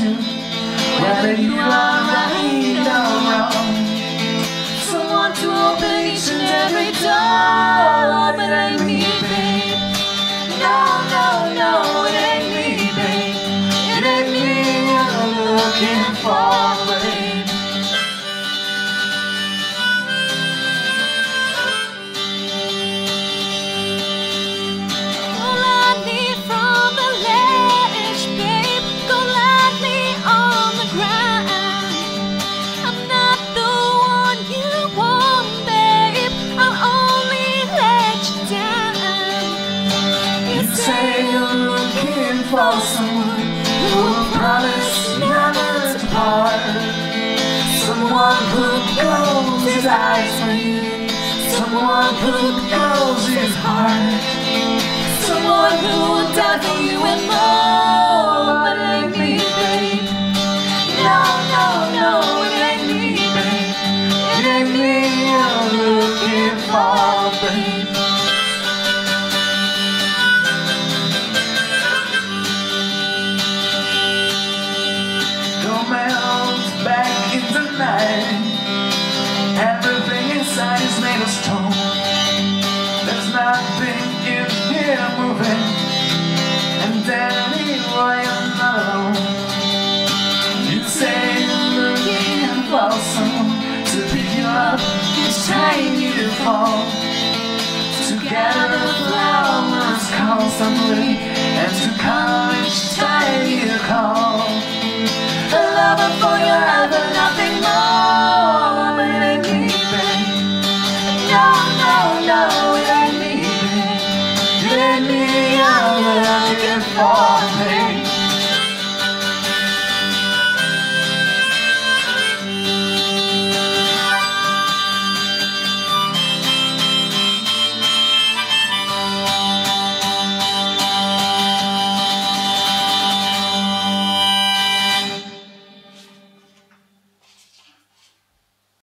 you whether you are right or wrong. Someone to open each and every door, but I need babe. No, no, no, it ain't me, babe. It ain't me I'm looking for, babe. For someone who will promise never to part, someone who goes his eyes for you, someone who goes his heart, someone who will die for you and more. But it ain't me, babe. No, no, no, it ain't me, babe. It ain't me I'm looking for, babe. Back in the night, everything inside is made of stone. There's nothing in here moving, and then anyway I'm not alone. You say you're looking for someone to pick you up each time you fall. Together the flowers call someone, and to come each time you call. The lover for your other